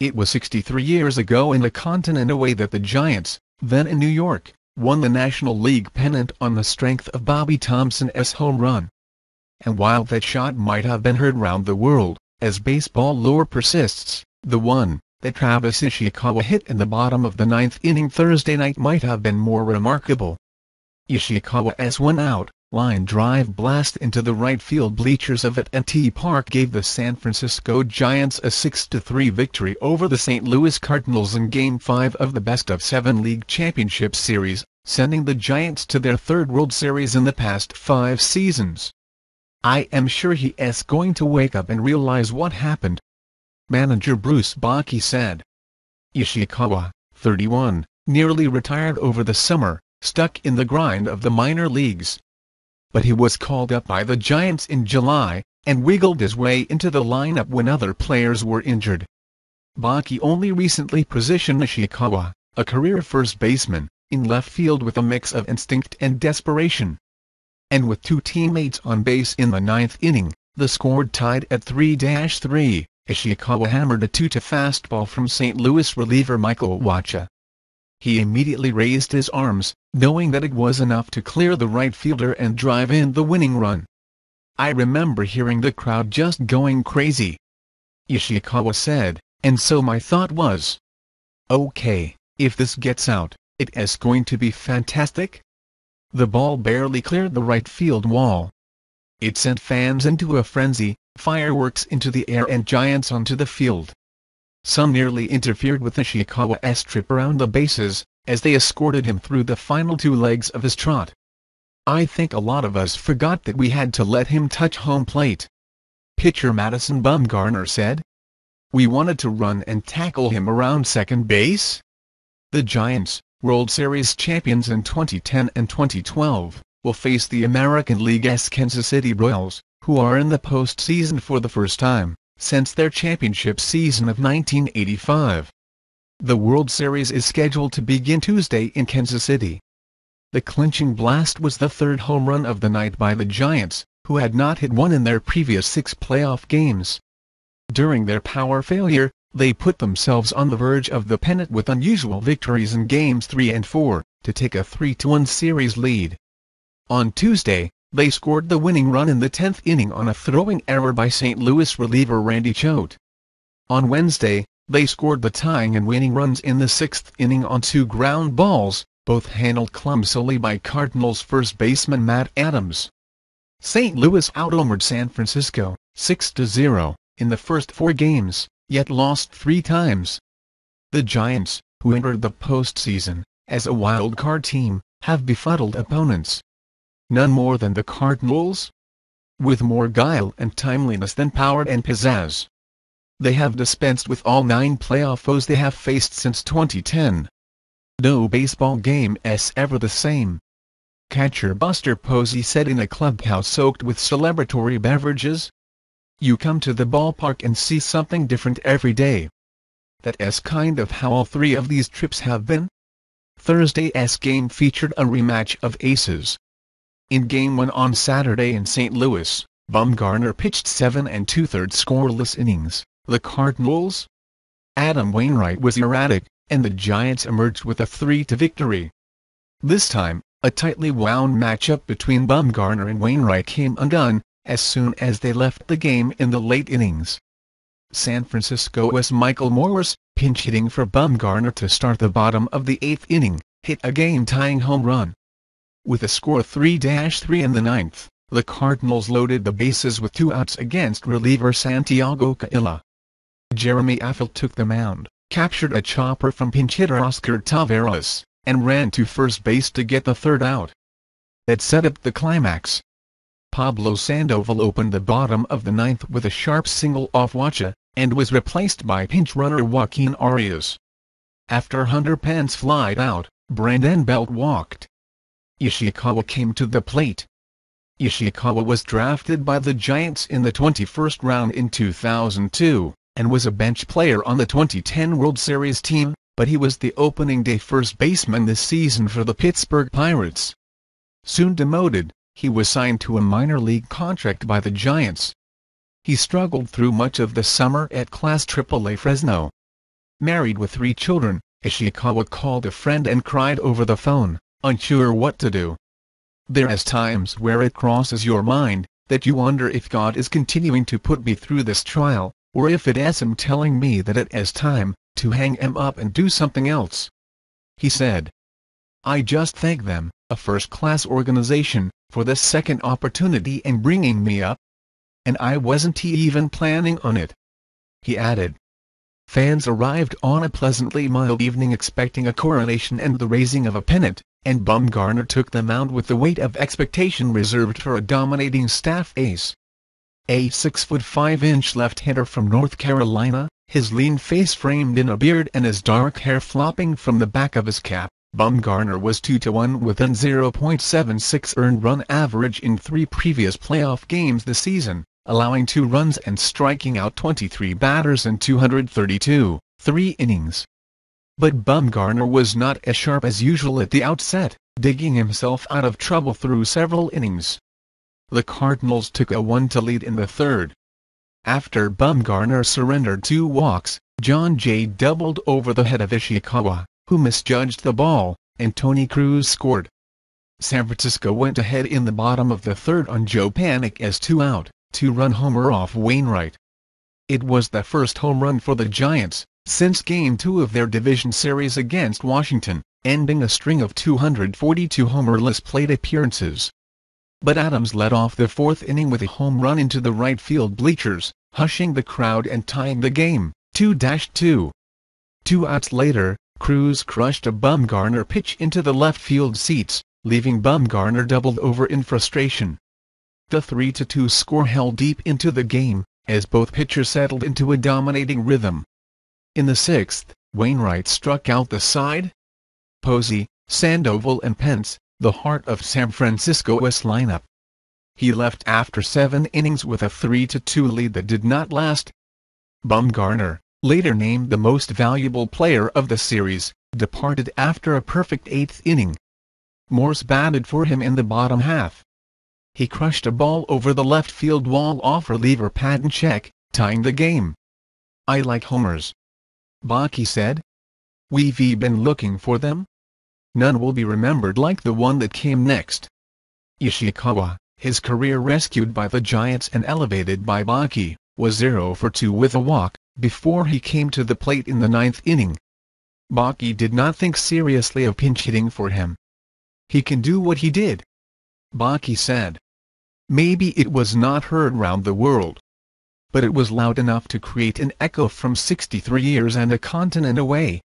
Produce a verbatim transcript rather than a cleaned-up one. It was sixty-three years ago in a continent away that the Giants, then in New York, won the National League pennant on the strength of Bobby Thompson's home run. And while that shot might have been heard round the world, as baseball lore persists, the one that Travis Ishikawa hit in the bottom of the ninth inning Thursday night might have been more remarkable. Ishikawa's one-out, line drive blast into the right field bleachers of A T and T Park gave the San Francisco Giants a six to three victory over the Saint Louis Cardinals in Game five of the best of seven League Championship Series, sending the Giants to their third World Series in the past five seasons. I am sure he's going to wake up and realize what happened, manager Bruce Bochy said. Ishikawa, thirty-one, nearly retired over the summer, stuck in the grind of the minor leagues. But he was called up by the Giants in July, and wiggled his way into the lineup when other players were injured. Bochy only recently positioned Ishikawa, a career first baseman, in left field with a mix of instinct and desperation. And with two teammates on base in the ninth inning, the score tied at three to three, Ishikawa hammered a two-two fastball from Saint Louis reliever Michael Wacha. He immediately raised his arms, knowing that it was enough to clear the right fielder and drive in the winning run. I remember hearing the crowd just going crazy, Ishikawa said, and so my thought was, okay, if this gets out, it is going to be fantastic. The ball barely cleared the right field wall. It sent fans into a frenzy, fireworks into the air and Giants onto the field. Some nearly interfered with Ishikawa's trip around the bases, as they escorted him through the final two legs of his trot. I think a lot of us forgot that we had to let him touch home plate, pitcher Madison Bumgarner said. We wanted to run and tackle him around second base. The Giants, World Series champions in twenty ten and twenty twelve, will face the American League's Kansas City Royals, who are in the postseason for the first time since their championship season of nineteen eighty-five. The World Series is scheduled to begin Tuesday in Kansas City. The clinching blast was the third home run of the night by the Giants, who had not hit one in their previous six playoff games. During their power failure, they put themselves on the verge of the pennant with unusual victories in Games three and four, to take a three to one series lead. On Tuesday, they scored the winning run in the tenth inning on a throwing error by Saint Louis reliever Randy Choate. On Wednesday, they scored the tying and winning runs in the sixth inning on two ground balls, both handled clumsily by Cardinals first baseman Matt Adams. Saint Louis outnumbered San Francisco, six to zero, in the first four games, yet lost three times. The Giants, who entered the postseason as a wild-card team, have befuddled opponents. None more than the Cardinals. With more guile and timeliness than power and pizzazz. They have dispensed with all nine playoff foes they have faced since twenty ten. No baseball game is ever the same. Catcher Buster Posey said in a clubhouse soaked with celebratory beverages, "You come to the ballpark and see something different every day." That's kind of how all three of these trips have been. Thursday's game featured a rematch of aces. In Game one on Saturday in Saint Louis, Bumgarner pitched seven and two-thirds scoreless innings. The Cardinals' Adam Wainwright was erratic, and the Giants emerged with a three to two victory. This time, a tightly wound matchup between Bumgarner and Wainwright came undone as soon as they left the game in the late innings. San Francisco's Michael Morris, pinch hitting for Bumgarner to start the bottom of the eighth inning, hit a game-tying home run. With a score three to three in the ninth, the Cardinals loaded the bases with two outs against reliever Santiago Casilla. Jeremy Affeldt took the mound, captured a chopper from pinch hitter Oscar Taveras, and ran to first base to get the third out. That set up the climax. Pablo Sandoval opened the bottom of the ninth with a sharp single off Wacha, and was replaced by pinch runner Joaquin Arias. After Hunter Pence flied out, Brandon Belt walked. Ishikawa came to the plate. Ishikawa was drafted by the Giants in the twenty-first round in two thousand two, and was a bench player on the twenty ten World Series team, but he was the opening day first baseman this season for the Pittsburgh Pirates. Soon demoted, he was signed to a minor league contract by the Giants. He struggled through much of the summer at Class triple A Fresno. married with three children, Ishikawa called a friend and cried over the phone, unsure what to do. There is times where it crosses your mind, that you wonder if God is continuing to put me through this trial, or if it is Him telling me that it is time to hang Him up and do something else. He said, "I just thank them, a first-class organization, for this second opportunity and bringing me up. And I wasn't even planning on it." He added. Fans arrived on a pleasantly mild evening expecting a coronation and the raising of a pennant, and Bumgarner took the mound with the weight of expectation reserved for a dominating staff ace. A six foot five inch left-hander from North Carolina, his lean face framed in a beard and his dark hair flopping from the back of his cap, Bumgarner was two to one with an point seven six earned run average in three previous playoff games this season, allowing two runs and striking out twenty-three batters in two hundred thirty-two, three innings. But Bumgarner was not as sharp as usual at the outset, digging himself out of trouble through several innings. The Cardinals took a one to lead in the third. After Bumgarner surrendered two walks, John Jay doubled over the head of Ishikawa, who misjudged the ball, and Tony Cruz scored. San Francisco went ahead in the bottom of the third on Joe Panik as two-out, two-run homer off Wainwright. It was the first home run for the Giants since Game two of their division series against Washington, ending a string of two hundred forty-two homerless plate appearances. But Adams led off the fourth inning with a home run into the right field bleachers, hushing the crowd and tying the game, two to two. Two outs later, Cruz crushed a Bumgarner pitch into the left field seats, leaving Bumgarner doubled over in frustration. The three to two score held deep into the game, as both pitchers settled into a dominating rhythm. In the sixth, Wainwright struck out the side. Posey, Sandoval and Pence, the heart of San Francisco's lineup. He left after seven innings with a three to two lead that did not last. Bumgarner, later named the most valuable player of the series, departed after a perfect eighth inning. Morris batted for him in the bottom half. He crushed a ball over the left field wall off reliever Patton Check, tying the game. "I like homers," Bochy said. "We've been looking for them. None will be remembered like the one that came next." Ishikawa, his career rescued by the Giants and elevated by Bochy, was zero for two with a walk, before he came to the plate in the ninth inning. Bochy did not think seriously of pinch hitting for him. "He can do what he did," Bochy said. "Maybe it was not heard round the world, but it was loud enough to create an echo from sixty-three years and a continent away."